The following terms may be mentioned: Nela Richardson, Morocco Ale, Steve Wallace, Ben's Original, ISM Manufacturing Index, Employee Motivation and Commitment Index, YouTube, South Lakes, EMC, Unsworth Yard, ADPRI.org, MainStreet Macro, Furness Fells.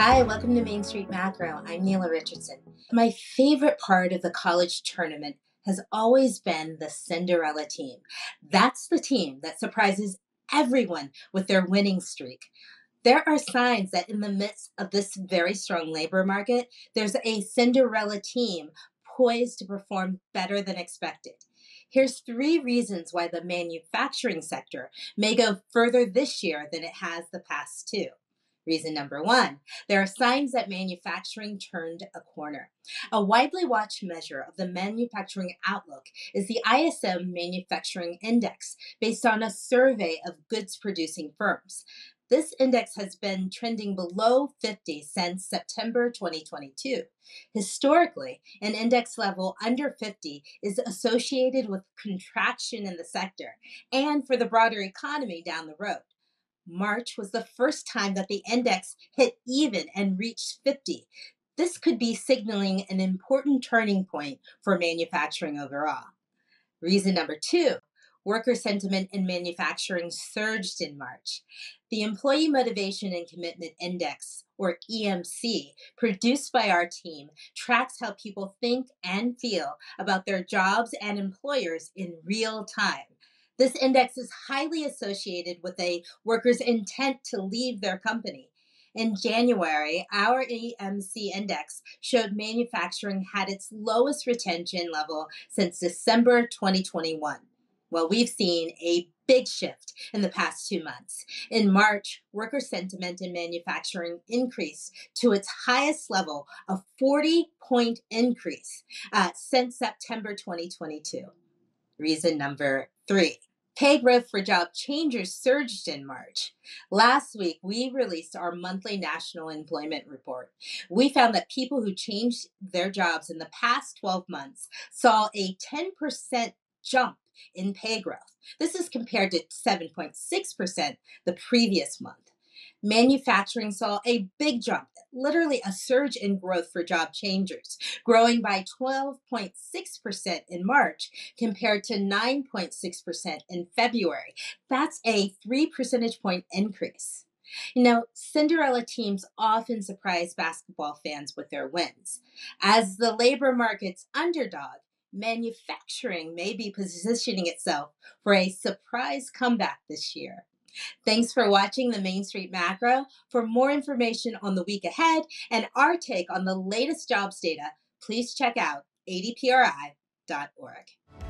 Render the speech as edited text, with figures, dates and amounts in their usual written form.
Hi, welcome to MainStreet Macro. I'm Nela Richardson. My favorite part of the college tournament has always been the Cinderella team. That's the team that surprises everyone with their winning streak. There are signs that in the midst of this very strong labor market, there's a Cinderella team poised to perform better than expected. Here's three reasons why the manufacturing sector may go further this year than it has the past two. Reason number one, there are signs that manufacturing turned a corner. A widely watched measure of the manufacturing outlook is the ISM Manufacturing Index, based on a survey of goods-producing firms. This index has been trending below 50 since September 2022. Historically, an index level under 50 is associated with contraction in the sector and for the broader economy down the road. March was the first time that the index hit even and reached 50. This could be signaling an important turning point for manufacturing overall. Reason number two, worker sentiment in manufacturing surged in March. The Employee Motivation and Commitment Index, or EMC, produced by our team, tracks how people think and feel about their jobs and employers in real time. This index is highly associated with a worker's intent to leave their company. In January, our EMC index showed manufacturing had its lowest retention level since December 2021. Well, we've seen a big shift in the past 2 months. In March, worker sentiment in manufacturing increased to its highest level, a 40-point increase since September 2022. Reason number three. Pay growth for job changers surged in March. Last week, we released our monthly national employment report. We found that people who changed their jobs in the past 12 months saw a 10% jump in pay growth. This is compared to 7.6% the previous month. Manufacturing saw a big jump, literally a surge in growth for job changers, growing by 12.6% in March compared to 9.6% in February. That's a 3 percentage point increase. You know, Cinderella teams often surprise basketball fans with their wins. As the labor market's underdog, manufacturing may be positioning itself for a surprise comeback this year. Thanks for watching the Main Street Macro. For more information on the week ahead and our take on the latest jobs data, please check out ADPRI.org.